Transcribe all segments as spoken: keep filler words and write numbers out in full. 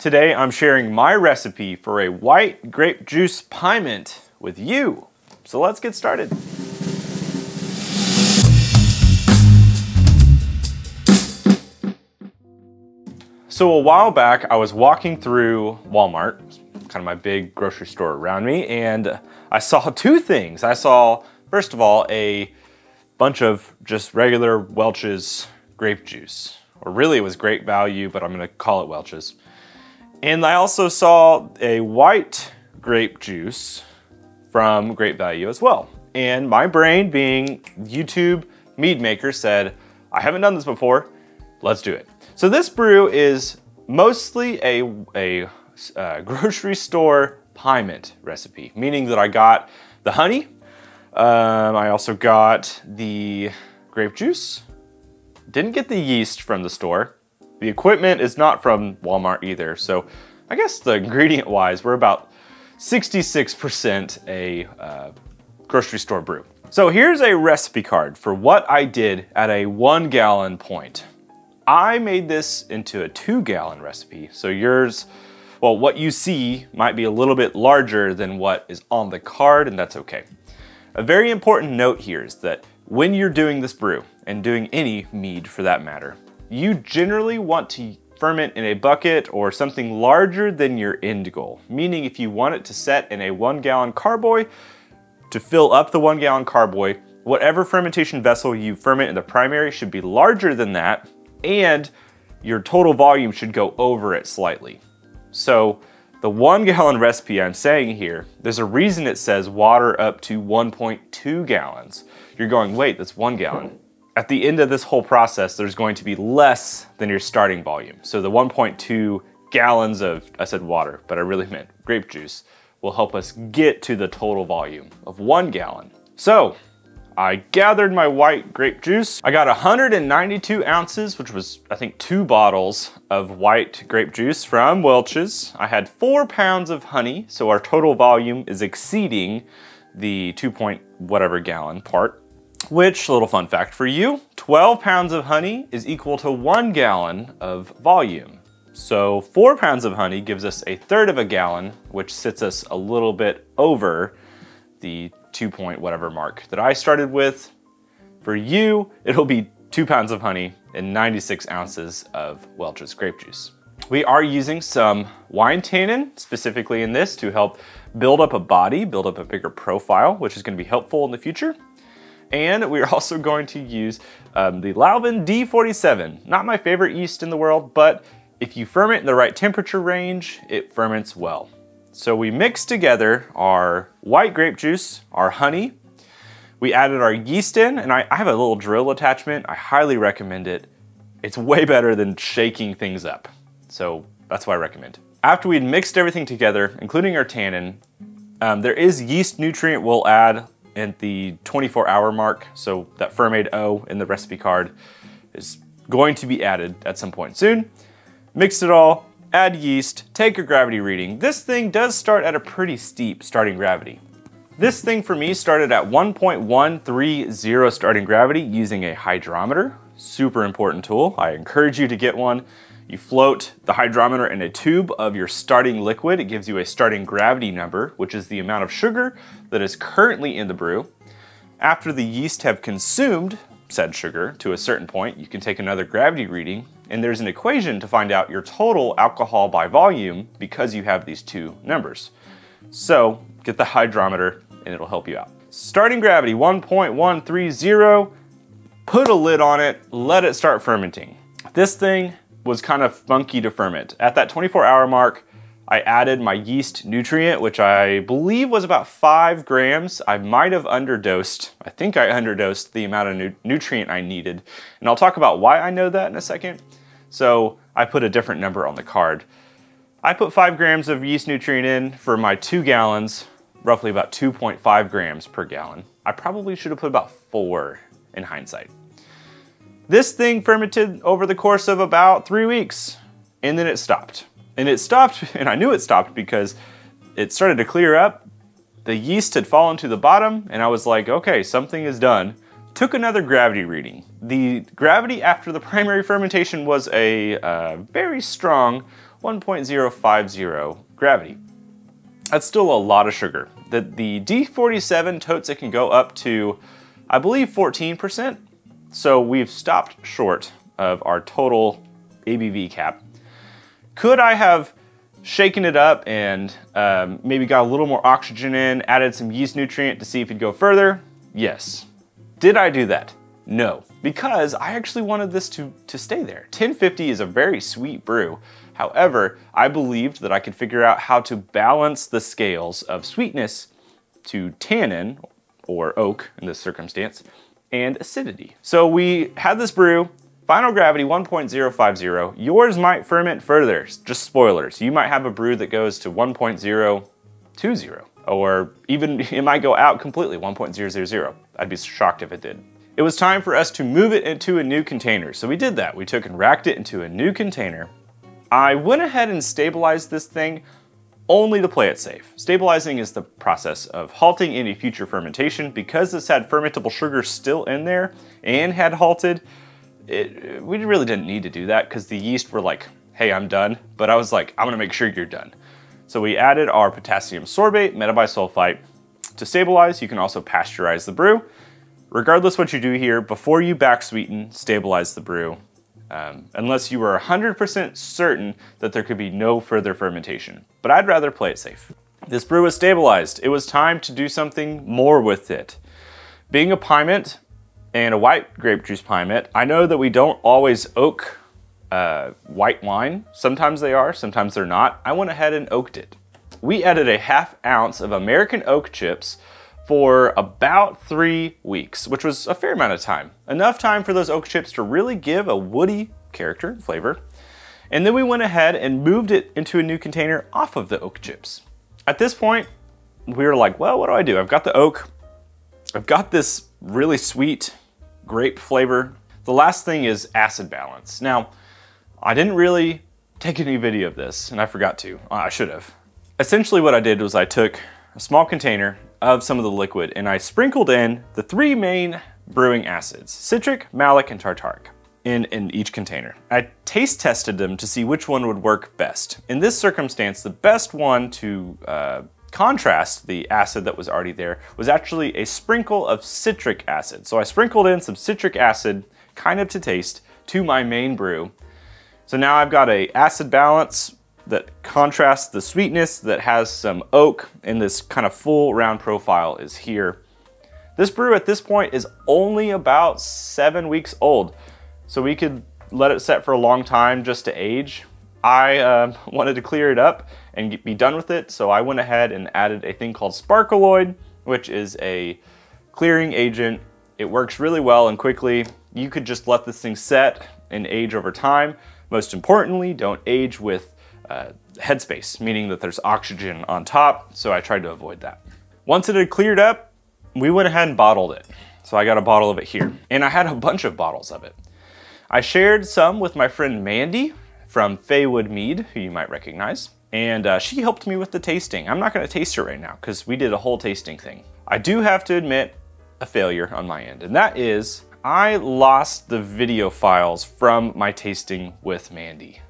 Today I'm sharing my recipe for a white grape juice pyment with you. So let's get started. So a while back I was walking through Walmart, kind of my big grocery store around me, and I saw two things. I saw, first of all, a bunch of just regular Welch's grape juice, or really it was Great Value, but I'm gonna call it Welch's. And I also saw a white grape juice from Great Value as well. And my brain, being YouTube mead maker, said, I haven't done this before, let's do it. So this brew is mostly a, a uh, grocery store pyment recipe, meaning that I got the honey, um, I also got the grape juice, didn't get the yeast from the store. The equipment is not from Walmart either, so I guess the ingredient-wise, we're about sixty-six percent a uh, grocery store brew. So here's a recipe card for what I did at a one gallon point. I made this into a two gallon recipe, so yours, well, what you see might be a little bit larger than what is on the card, and that's okay. A very important note here is that when you're doing this brew, and doing any mead for that matter, you generally want to ferment in a bucket or something larger than your end goal. Meaning if you want it to set in a one gallon carboy, to fill up the one gallon carboy, whatever fermentation vessel you ferment in the primary should be larger than that, and your total volume should go over it slightly. So the one gallon recipe I'm saying here, there's a reason it says water up to one point two gallons. You're going, wait, that's one gallon. At the end of this whole process, there's going to be less than your starting volume. So the one point two gallons of, I said water, but I really meant grape juice, will help us get to the total volume of one gallon. So I gathered my white grape juice. I got one hundred ninety-two ounces, which was I think two bottles of white grape juice from Welch's. I had four pounds of honey, so our total volume is exceeding the two point whatever gallon part. Which, little fun fact for you, twelve pounds of honey is equal to one gallon of volume. So four pounds of honey gives us a third of a gallon, which sits us a little bit over the two point whatever mark that I started with. For you, it'll be two pounds of honey and ninety-six ounces of Welch's grape juice. We are using some wine tannin, specifically in this, to help build up a body, build up a bigger profile, which is gonna be helpful in the future. And we're also going to use um, the Lalvin D forty-seven. Not my favorite yeast in the world, but if you ferment in the right temperature range, it ferments well. So we mixed together our white grape juice, our honey, we added our yeast in, and I, I have a little drill attachment. I highly recommend it. It's way better than shaking things up. So that's what I recommend. After we'd mixed everything together, including our tannin, um, there is yeast nutrient we'll add at the twenty-four hour mark, so that Fermaid O in the recipe card is going to be added at some point soon. Mix it all, add yeast, take a gravity reading. This thing does start at a pretty steep starting gravity. This thing for me started at one point one three zero starting gravity using a hydrometer, super important tool. I encourage you to get one. You float the hydrometer in a tube of your starting liquid. It gives you a starting gravity number, which is the amount of sugar that is currently in the brew. After the yeast have consumed said sugar to a certain point, you can take another gravity reading, and there's an equation to find out your total alcohol by volume because you have these two numbers. So get the hydrometer and it'll help you out. Starting gravity one point one three zero, put a lid on it, let it start fermenting. This thing was kind of funky to ferment. At that twenty-four hour mark, I added my yeast nutrient, which I believe was about five grams. I might have underdosed. I think I underdosed the amount of nu nutrient I needed. And I'll talk about why I know that in a second. So I put a different number on the card. I put five grams of yeast nutrient in for my two gallons, roughly about two point five grams per gallon. I probably should have put about four in hindsight. This thing fermented over the course of about three weeks, and then it stopped. And it stopped, and I knew it stopped because it started to clear up, the yeast had fallen to the bottom, and I was like, okay, something is done. Took another gravity reading. The gravity after the primary fermentation was a uh, very strong one point zero five zero gravity. That's still a lot of sugar. The, the D forty-seven totes it can go up to, I believe, fourteen percent. So we've stopped short of our total A B V cap. Could I have shaken it up and um, maybe got a little more oxygen in, added some yeast nutrient to see if it'd go further? Yes. Did I do that? No, because I actually wanted this to, to stay there. ten fifty is a very sweet brew. However, I believed that I could figure out how to balance the scales of sweetness to tannin, or oak in this circumstance, and acidity. So we had this brew, final gravity one point zero five zero. Yours might ferment further, just spoilers. You might have a brew that goes to one point zero two zero, or even it might go out completely, one point zero zero zero. I'd be shocked if it did. It was time for us to move it into a new container. So we did that. We took and racked it into a new container. I went ahead and stabilized this thing only to play it safe. Stabilizing is the process of halting any future fermentation. Because this had fermentable sugar still in there and had halted, it, we really didn't need to do that because the yeast were like, hey, I'm done. But I was like, I'm gonna make sure you're done. So we added our potassium sorbate, metabisulfite to stabilize. You can also pasteurize the brew. Regardless what you do here, before you back sweeten, stabilize the brew, um, unless you were one hundred percent certain that there could be no further fermentation. But I'd rather play it safe. This brew was stabilized. It was time to do something more with it. Being a pyment and a white grape juice pyment, I know that we don't always oak uh, white wine. Sometimes they are, sometimes they're not. I went ahead and oaked it. We added a half ounce of American oak chips for about three weeks, which was a fair amount of time. Enough time for those oak chips to really give a woody character and flavor. And then we went ahead and moved it into a new container off of the oak chips. At this point, we were like, well, what do I do? I've got the oak, I've got this really sweet grape flavor. The last thing is acid balance. Now, I didn't really take any video of this and I forgot to, oh, I should have. Essentially what I did was I took a small container of some of the liquid and I sprinkled in the three main brewing acids, citric, malic, and tartaric in, in each container. I taste tested them to see which one would work best. In this circumstance, the best one to uh, contrast the acid that was already there was actually a sprinkle of citric acid. So I sprinkled in some citric acid, kind of to taste, to my main brew. So now I've got an acid balance that contrasts the sweetness that has some oak, and this kind of full round profile is here. This brew at this point is only about seven weeks old, so we could let it set for a long time just to age. I uh, wanted to clear it up and get, be done with it, so I went ahead and added a thing called Sparkaloid, which is a clearing agent. It works really well and quickly. You could just let this thing set and age over time. Most importantly, don't age with Uh, headspace, meaning that there's oxygen on top, so I tried to avoid that. Once it had cleared up, we went ahead and bottled it. So I got a bottle of it here, and I had a bunch of bottles of it. I shared some with my friend Mandy from Faywood Mead, who you might recognize, and uh, she helped me with the tasting. I'm not gonna taste it right now, because we did a whole tasting thing. I do have to admit a failure on my end, and that is I lost the video files from my tasting with Mandy.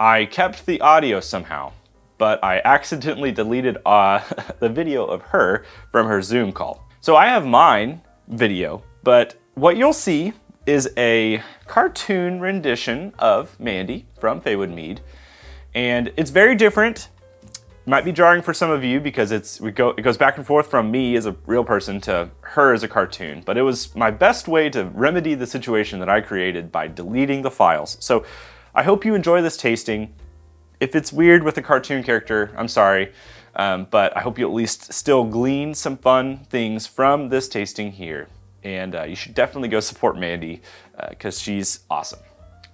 I kept the audio somehow, but I accidentally deleted uh, the video of her from her Zoom call. So I have mine video, but what you'll see is a cartoon rendition of Mandy from Faywood Mead, and it's very different. Might be jarring for some of you because it's we go it goes back and forth from me as a real person to her as a cartoon. But it was my best way to remedy the situation that I created by deleting the files. So I hope you enjoy this tasting. If it's weird with a cartoon character, I'm sorry, um, but I hope you at least still glean some fun things from this tasting here. And uh, you should definitely go support Mandy because uh, she's awesome.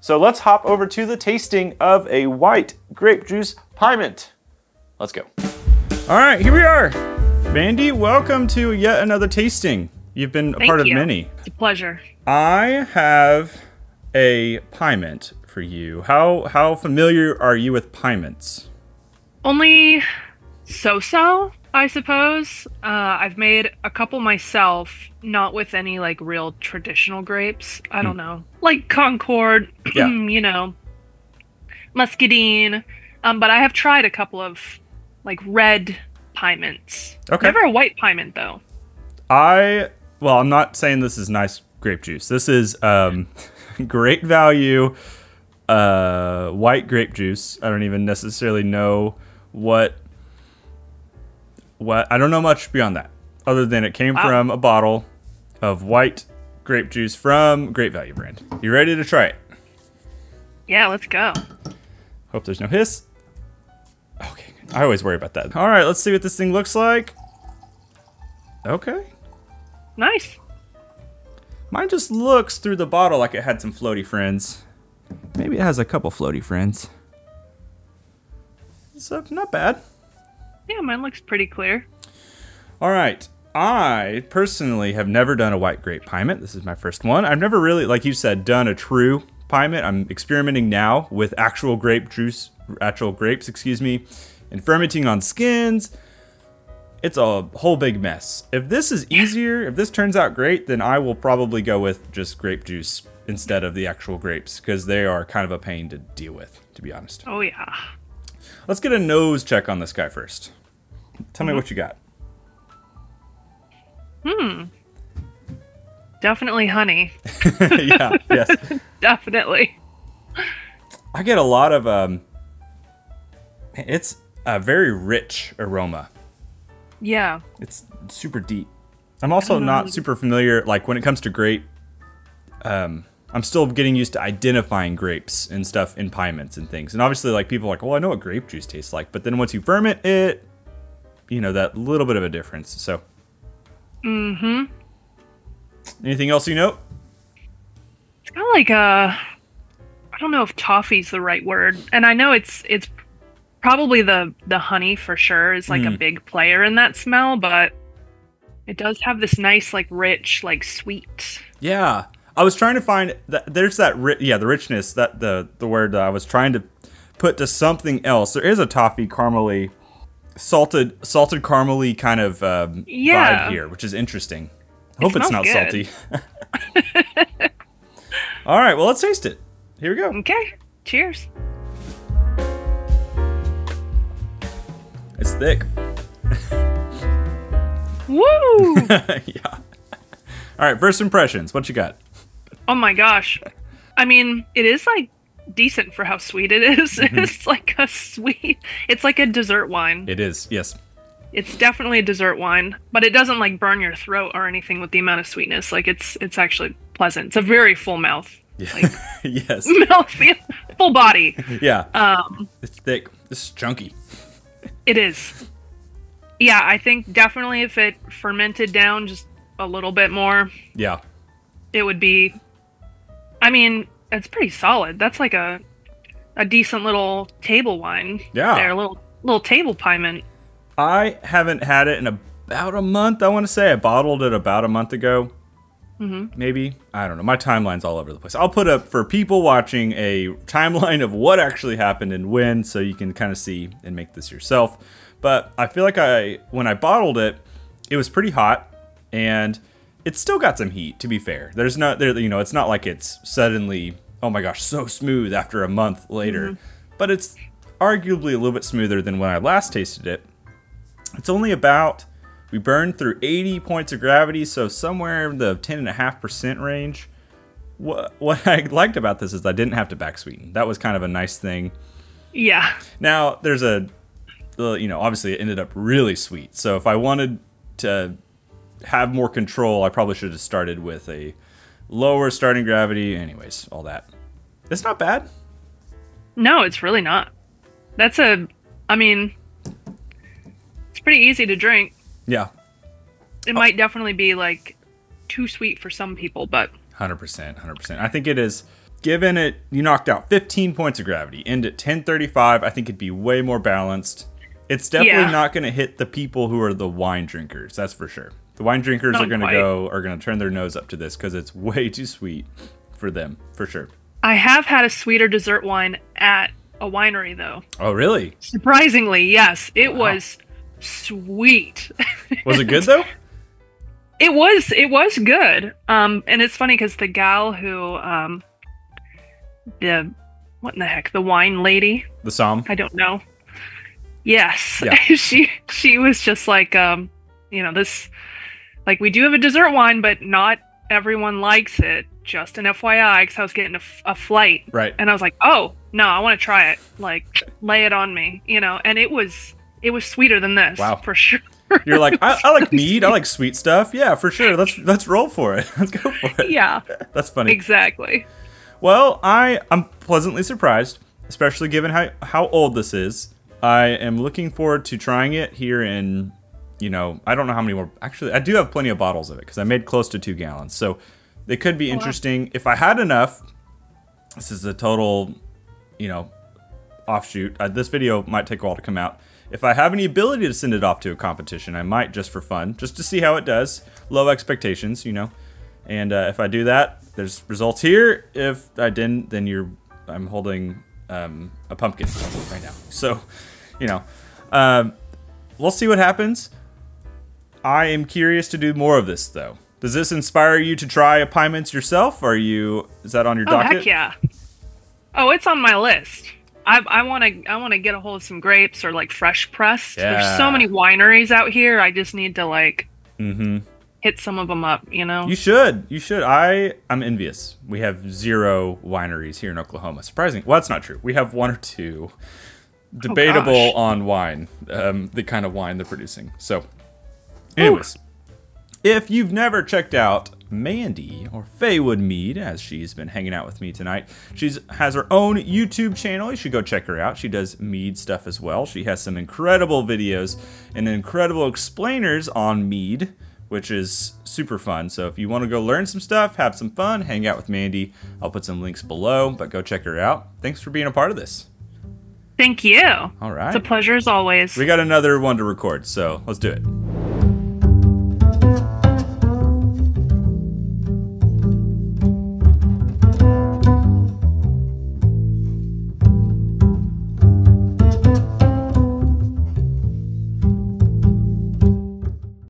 So let's hop over to the tasting of a white grape juice pyment. Let's go. All right, here we are. Mandy, welcome to yet another tasting. You've been a Thank part you. of many. It's a pleasure. I have a pyment for you. How how familiar are you with pyments? Only so-so, I suppose. Uh, I've made a couple myself, not with any like real traditional grapes. I don't mm. know, like Concord, yeah. you know, Muscadine, Um, but I have tried a couple of like red pyments. Okay. Never a white pyment though. I well, I'm not saying this is nice grape juice. This is um, Great Value uh, white grape juice. I don't even necessarily know what what I don't know much beyond that, other than it came wow. from a bottle of white grape juice from Great Value brand. You ready to try it? Yeah, let's go. Hope there's no hiss. Okay, I always worry about that. All right, let's see what this thing looks like. Okay. Nice. Mine just looks through the bottle like it had some floaty friends. Maybe it has a couple floaty friends. So not bad. Yeah, mine looks pretty clear. All right. I personally have never done a white grape pyment. This is my first one. I've never really, like you said, done a true pyment. I'm experimenting now with actual grape juice, actual grapes, excuse me, and fermenting on skins. It's a whole big mess. If this is easier, if this turns out great, then I will probably go with just grape juice instead of the actual grapes, because they are kind of a pain to deal with, to be honest. Oh, yeah. Let's get a nose check on this guy first. Tell mm-hmm. me what you got. Hmm. Definitely honey. Yeah, yes. Definitely. I get a lot of, um, it's a very rich aroma. Yeah. It's super deep. I'm also not super familiar, like when it comes to grape, um, I'm still getting used to identifying grapes and stuff in pyments and things. And obviously like people are like, well, I know what grape juice tastes like, but then once you ferment it, you know, that little bit of a difference, so. Mm-hmm. Anything else you know? It's kind of like a, I don't know if toffee's the right word. And I know it's, it's probably the, the honey for sure is like mm. a big player in that smell, but it does have this nice, like rich, like sweet. Yeah. I was trying to find that. There's that. Ri- yeah. The richness that the, the word that I was trying to put to something else. There is a toffee caramely, salted, salted caramely kind of um, yeah. vibe here, which is interesting. I hope it it's not good. Salty. All right. Well, let's taste it. Here we go. Okay. Cheers. It's thick. Woo! Yeah. All right, first impressions. What you got? Oh my gosh. I mean, it is like decent for how sweet it is. Mm-hmm. It's like a sweet, it's like a dessert wine. It is, yes. It's definitely a dessert wine, but it doesn't like burn your throat or anything with the amount of sweetness. Like it's it's actually pleasant. It's a very full mouth. Yeah. Like, yes. Mouth, full body. Yeah. Um, it's thick. It's chunky. It is. Yeah, I think definitely if it fermented down just a little bit more. Yeah. It would be, I mean, it's pretty solid. That's like a a decent little table wine. Yeah. There, a little, little table pyment. I haven't had it in about a month, I want to say. I bottled it about a month ago. Mm-hmm. Maybe. I don't know. My timeline's all over the place. I'll put up, for people watching, a timeline of what actually happened and when, so you can kind of see and make this yourself. But I feel like I, when I bottled it, it was pretty hot, and it's still got some heat, to be fair. There's not, there, you know, it's not like it's suddenly, oh my gosh, so smooth after a month later. Mm-hmm. But it's arguably a little bit smoother than when I last tasted it. It's only about, we burned through eighty points of gravity, so somewhere in the ten point five percent range. What, what I liked about this is I didn't have to back sweeten. That was kind of a nice thing. Yeah. Now, there's a, you know, obviously it ended up really sweet. So if I wanted to have more control, I probably should have started with a lower starting gravity. Anyways, all that. It's not bad. No, it's really not. That's a, I mean, it's pretty easy to drink. Yeah. It might oh. definitely be like too sweet for some people, but one hundred percent, one hundred percent. I think it is, given it, you knocked out fifteen points of gravity, end at ten thirty-five, I think it'd be way more balanced. It's definitely yeah. not going to hit the people who are the wine drinkers, that's for sure. The wine drinkers not are going to go, are going to turn their nose up to this because it's way too sweet for them, for sure. I have had a sweeter dessert wine at a winery though. Oh, really? Surprisingly, yes. It wow. was sweet. Was it good though? It was, it was good. Um, and it's funny because the gal who, um, the what in the heck, the wine lady? The Somme? I don't know. Yes. Yeah. she she was just like, um, you know, this, like, we do have a dessert wine, but not everyone likes it. Just an F Y I, because I was getting a, a flight. Right. And I was like, oh, no, I want to try it. Like, lay it on me, you know. And it was, it was sweeter than this. Wow. For sure. You're like, I, I like mead. I like sweet stuff. Yeah, for sure. Let's let's roll for it. Let's go for it. Yeah. That's funny. Exactly. Well, I, I'm pleasantly surprised, especially given how, how old this is. I am looking forward to trying it here in, you know, I don't know how many more. Actually, I do have plenty of bottles of it because I made close to two gallons. So it could be interesting. If I had enough, this is a total, you know, offshoot. Uh, this video might take a while to come out. If I have any ability to send it off to a competition, I might just for fun, just to see how it does. Low expectations, you know. And uh, if I do that, there's results here. If I didn't, then you're, I'm holding um, a pumpkin right now. So, you know, um, we'll see what happens. I am curious to do more of this, though. Does this inspire you to try a pyment yourself? Are you, is that on your oh, docket? Heck yeah. Oh, it's on my list. I want to I want to get a hold of some grapes or like fresh pressed. Yeah. There's so many wineries out here. I just need to like mm-hmm. hit some of them up, you know. You should. You should. I I'm envious. We have zero wineries here in Oklahoma. Surprising. Well, that's not true. We have one or two. Debatable oh, on wine, um, the kind of wine they're producing. So, anyways, ooh. If you've never checked out Mandy, or Faywood Mead, as she's been hanging out with me tonight. She has her own YouTube channel. You should go check her out. She does mead stuff as well. She has some incredible videos and incredible explainers on mead, which is super fun. So if you want to go learn some stuff, have some fun, hang out with Mandy, I'll put some links below, but go check her out. Thanks for being a part of this. Thank you. All right. It's a pleasure as always. We got another one to record, so let's do it.